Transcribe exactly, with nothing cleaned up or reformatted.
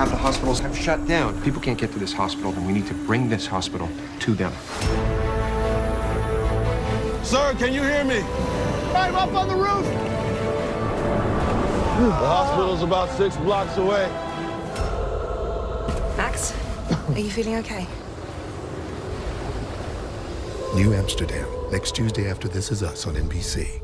half the hospitals have shut down. If people can't get to this hospital, then we need to bring this hospital to them. Sir, can you hear me? I'm up on the roof. The hospital's about six blocks away. Max, are you feeling okay? New Amsterdam, next Tuesday after This Is Us on N B C.